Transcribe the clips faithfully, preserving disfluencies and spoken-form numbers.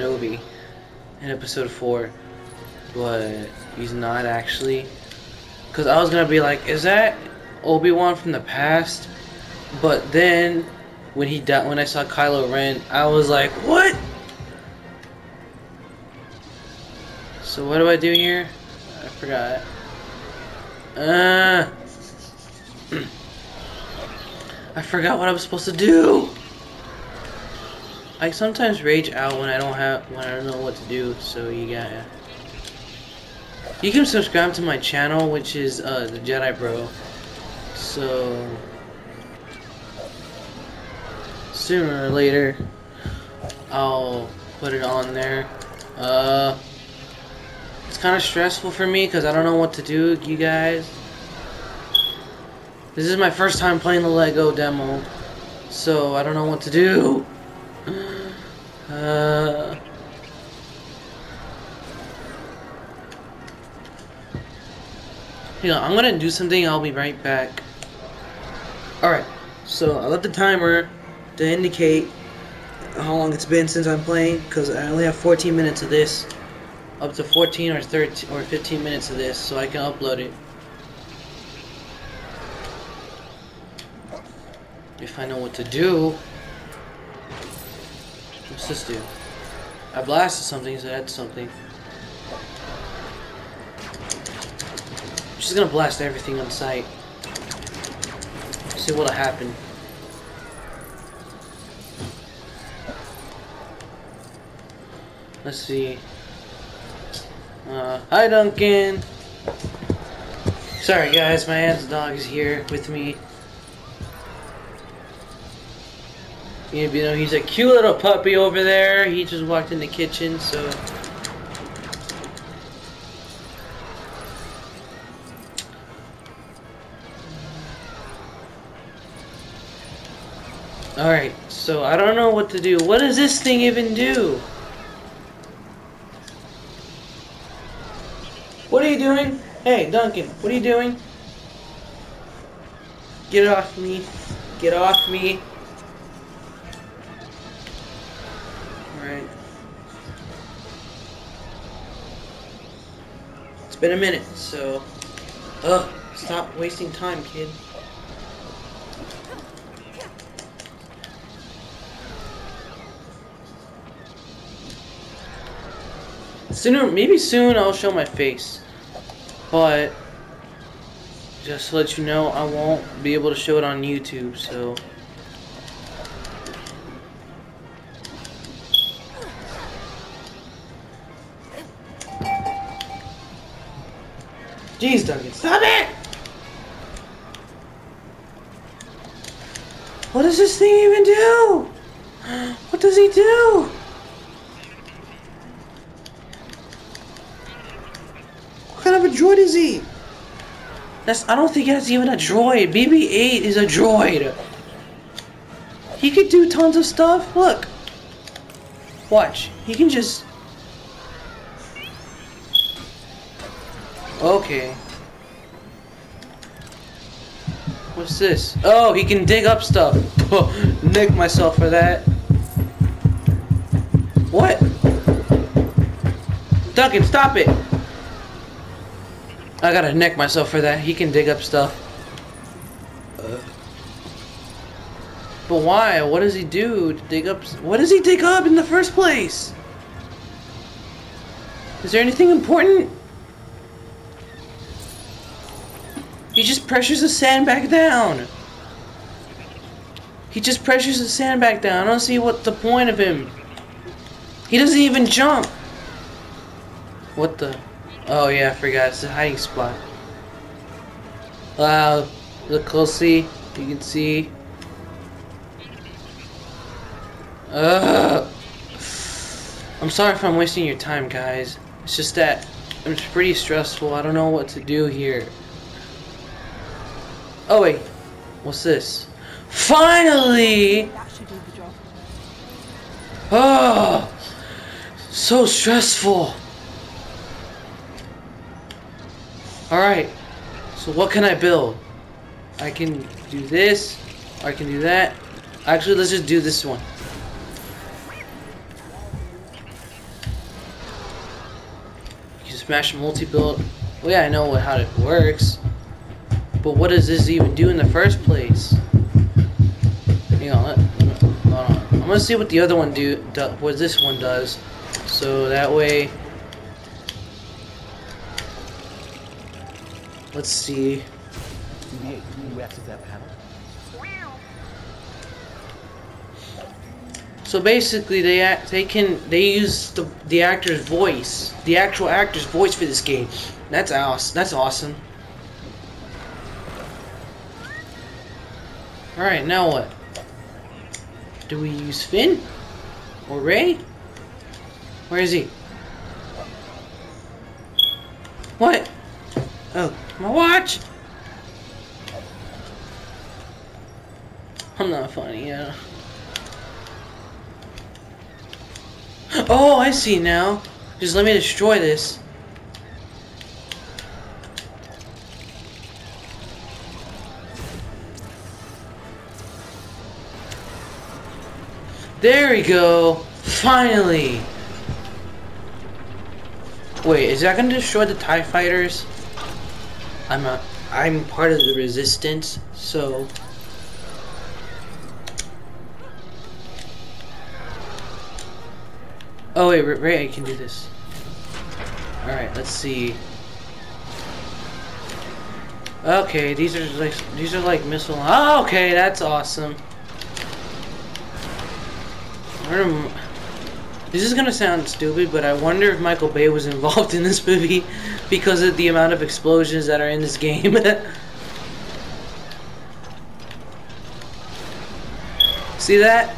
Kenobi in episode four, but he's not actually. Because I was going to be like, is that Obi-Wan from the past? But then when he died, when I saw Kylo Ren, I was like, what? So what do I do here? I forgot. Uh, I forgot what I was supposed to do. I sometimes rage out when I don't have when I don't know what to do. So you gotta. You can subscribe to my channel, which is uh, TheJediBro. So sooner or later, I'll put it on there. Uh. It's kind of stressful for me because I don't know what to do, you guys. This is my first time playing the Lego demo, so I don't know what to do. Uh, you know, I'm gonna do something. I'll be right back. All right, so I left the timer to indicate how long it's been since I'm playing because I only have fourteen minutes of this. Up to fourteen or thirteen or fifteen minutes of this, so I can upload it if I know what to do. What's this do? I blasted something, so that's something. I'm just gonna blast everything on sight. See what'll happen. Let's see. Uh, hi Duncan! Sorry guys, my aunt's dog is here with me. You know, he's a cute little puppy over there. He just walked in the kitchen, so... Alright, so I don't know what to do. What does this thing even do? What are you doing? Hey, Duncan, what are you doing? Get off me. Get off me. Alright. It's been a minute, so... Ugh, stop wasting time, kid. Sooner, maybe soon I'll show my face, but just to let you know, I won't be able to show it on YouTube, so jeez Duncan, stop it! What does this thing even do? What does he do? Droid is he? That's, I don't think that's even a droid. B B eight is a droid. He could do tons of stuff. Look. Watch. He can just... Okay. What's this? Oh, he can dig up stuff. Nick myself for that. What? Duncan, stop it. I gotta neck myself for that. He can dig up stuff. Uh. But why? What does he do to dig up? What does he dig up in the first place? Is there anything important? He just pressures the sand back down. He just pressures the sand back down. I don't see what the point of him. He doesn't even jump. What the... Oh yeah, I forgot, it's a hiding spot. Wow, look closely, you can see. Ugh. I'm sorry if I'm wasting your time, guys. It's just that it's pretty stressful, I don't know what to do here. Oh wait, what's this? Finally! Oh, so stressful. Alright, so what can I build? I can do this, or I can do that. Actually, let's just do this one. smash multi-build. Well, yeah, I know how it works, but what does this even do in the first place? Hang on, let, let, hold on. I'm gonna see what the other one do, do, what this one does, so that way. Let's see. Can you access that panel? So basically, they act, they can they use the the actor's voice, the actual actor's voice for this game. That's awesome. That's awesome. All right, now what? Do we use Finn or Rey? Where is he? What? Oh, my watch. I'm not funny, yeah. Oh, I see now. Just let me destroy this. There we go. Finally. Wait, is that gonna destroy the TIE fighters? I'm a, I'm part of the resistance, so. Oh wait, Rey can do this. Alright, let's see. Okay, these are like these are like missile. Oh, okay, that's awesome. Wonder, this is gonna sound stupid, but I wonder if Michael Bay was involved in this movie because of the amount of explosions that are in this game. See that?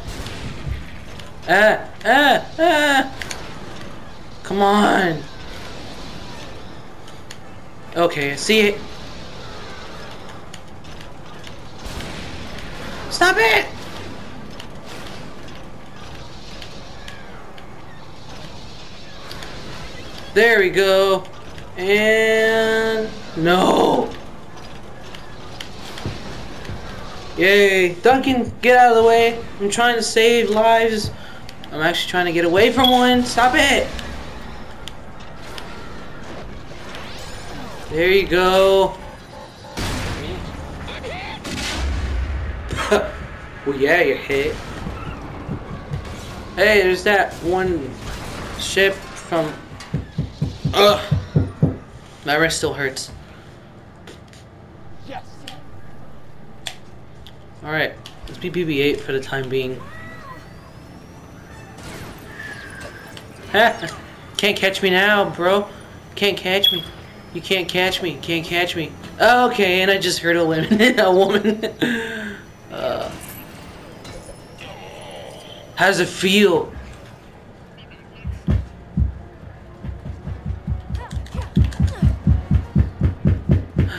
Ah, ah, ah! Come on! Okay, I see it! Stop it! There we go! And... no! Yay! Duncan, get out of the way! I'm trying to save lives! I'm actually trying to get away from one. Stop it! There you go. Well, yeah, you're hit. Hey, there's that one ship from... Ugh. My wrist still hurts. Yes. All right, let's be B B eight for the time being. Can't catch me now, bro. Can't catch me. You can't catch me. Can't catch me. Oh, okay, and I just heard a woman. a woman. Uh, how's it feel?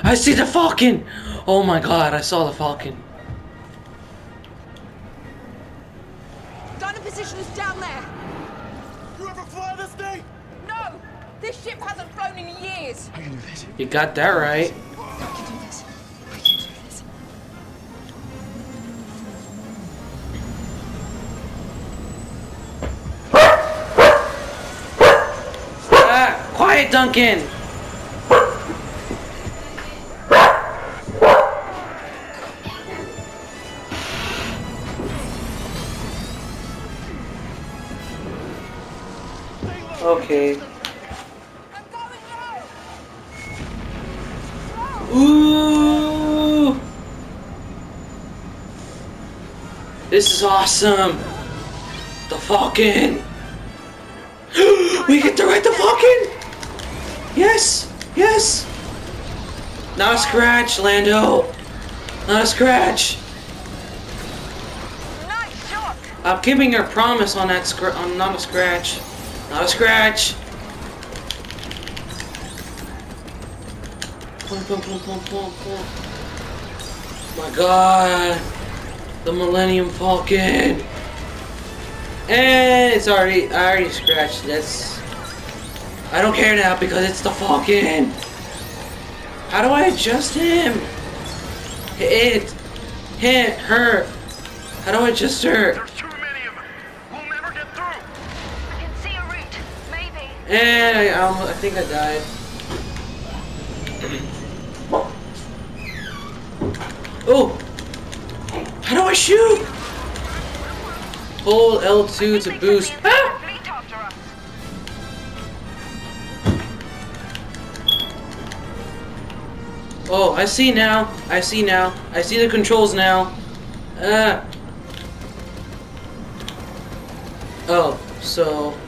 I see the Falcon. Oh my God, I saw the Falcon. Gunner position is down there. No! This ship hasn't flown in years! I can do this. You got that right. I can do this. I can do this. Ah, quiet, Duncan! Okay. Ooh! This is awesome! The Falcon! We get to ride the Falcon! Yes! Yes! Not a scratch, Lando! Not a scratch! I'm keeping your promise on that scr- on not a scratch. Not a scratch. My God, the Millennium Falcon, and it's already I already scratched this. I don't care now because it's the Falcon. How do I adjust him? It, hit, her. How do I adjust her? There's too many of them. We'll never get through. I can see a route, maybe. And I, um, I think I died. Oh! How do I shoot? Hold L two to boost. Ah! Oh, I see now. I see now. I see the controls now. Ah. Oh, so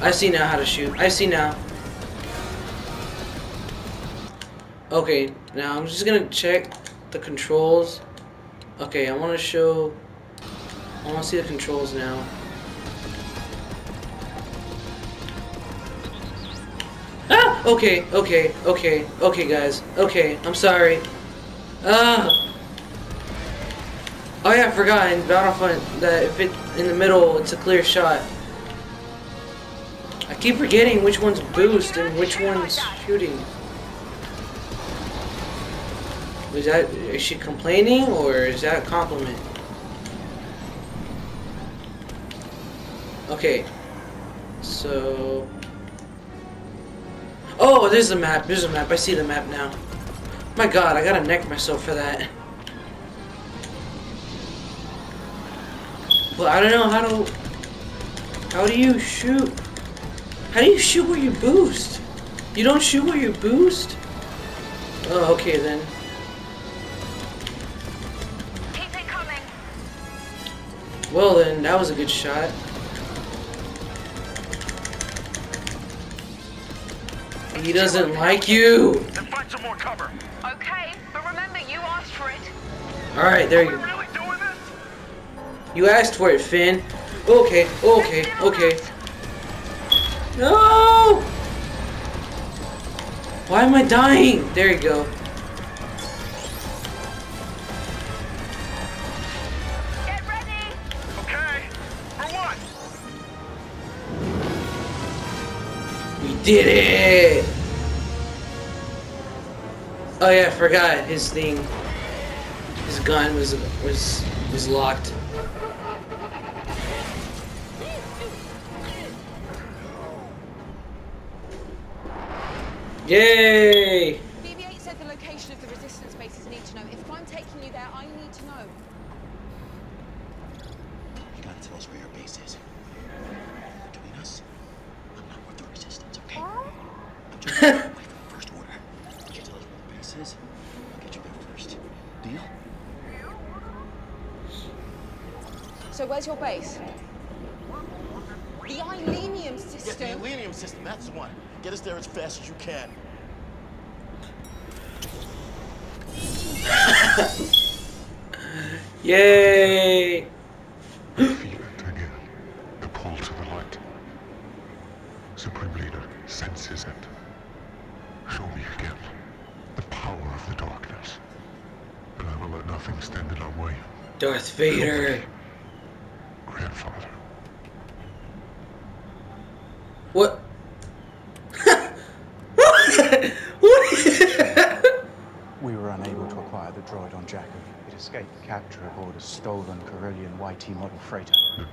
I see now how to shoot. I see now. Okay, now I'm just gonna check the controls. Okay, I wanna show I wanna see the controls now. Ah! Okay, okay, okay, okay guys. Okay, I'm sorry. Ah! Oh yeah, I forgot in Battlefront that if it's in the middle, it's a clear shot. I keep forgetting which one's boost and which one's shooting. Is that, is she complaining or is that a compliment? Okay, so... Oh, there's the map, there's the map, I see the map now. My god, I gotta neck myself for that. But I don't know how to... How do you shoot? How do you shoot where you boost? You don't shoot where you boost? Oh, okay then. Keep it coming. Well then, that was a good shot. He doesn't like you! Then find some more cover. Okay, but remember you asked for it. Alright, there you go. Really doing this? You asked for it, Finn. Okay, okay, okay. No! Why am I dying? There you go. Get ready! Okay, for what? We did it! Oh yeah, I forgot his thing. His gun was was was locked. Yay! B B eight said the location of the resistance bases need to know. If I'm taking you there, I need to know. You gotta tell us where your base is. Between us, I'm not with the resistance, okay? Huh? I'm just away from the first order. You tell us where the base is, I'll get you there first. Deal? So where's your base? The Ilenium system. Yeah, the Ilenium system, that's the one. Get us there as fast as you can. Yay! Feedback again. The pull to the light. Supreme Leader senses it. Show me again the power of the darkness. But I will let nothing stand in our way. Darth Vader. Grandfather. What? We were unable to acquire the droid on Jakku. It escaped capture aboard a stolen Corellian Y T model freighter. The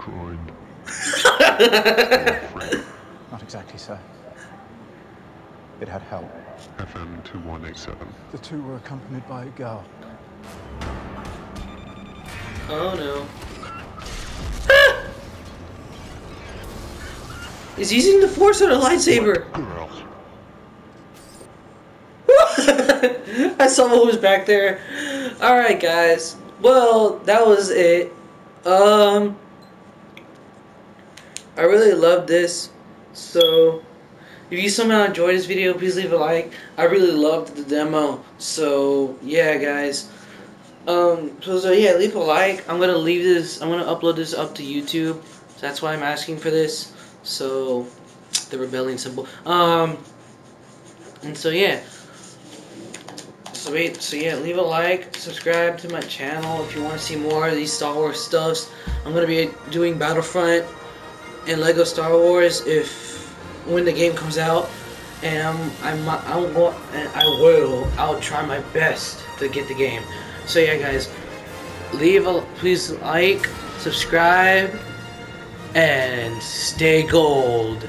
droid. Not exactly, sir. It had help. F M two one eight seven. The two were accompanied by a girl. Oh no. Ah! Is using the force or the lightsaber? Girl. I saw what was back there. Alright guys, well, that was it. Um, I really loved this. So, if you somehow enjoyed this video, please leave a like. I really loved the demo. So, yeah guys. Um, so, so yeah, leave a like. I'm going to leave this, I'm going to upload this up to YouTube. So that's why I'm asking for this. So, the rebellion symbol. Um, and so yeah. Sweet. So yeah, leave a like, subscribe to my channel if you want to see more of these Star Wars stuffs. I'm gonna be doing Battlefront and Lego Star Wars if when the game comes out, and I'm I'm I'm going and I will I'll try my best to get the game. So yeah, guys, leave a please like, subscribe, and stay gold.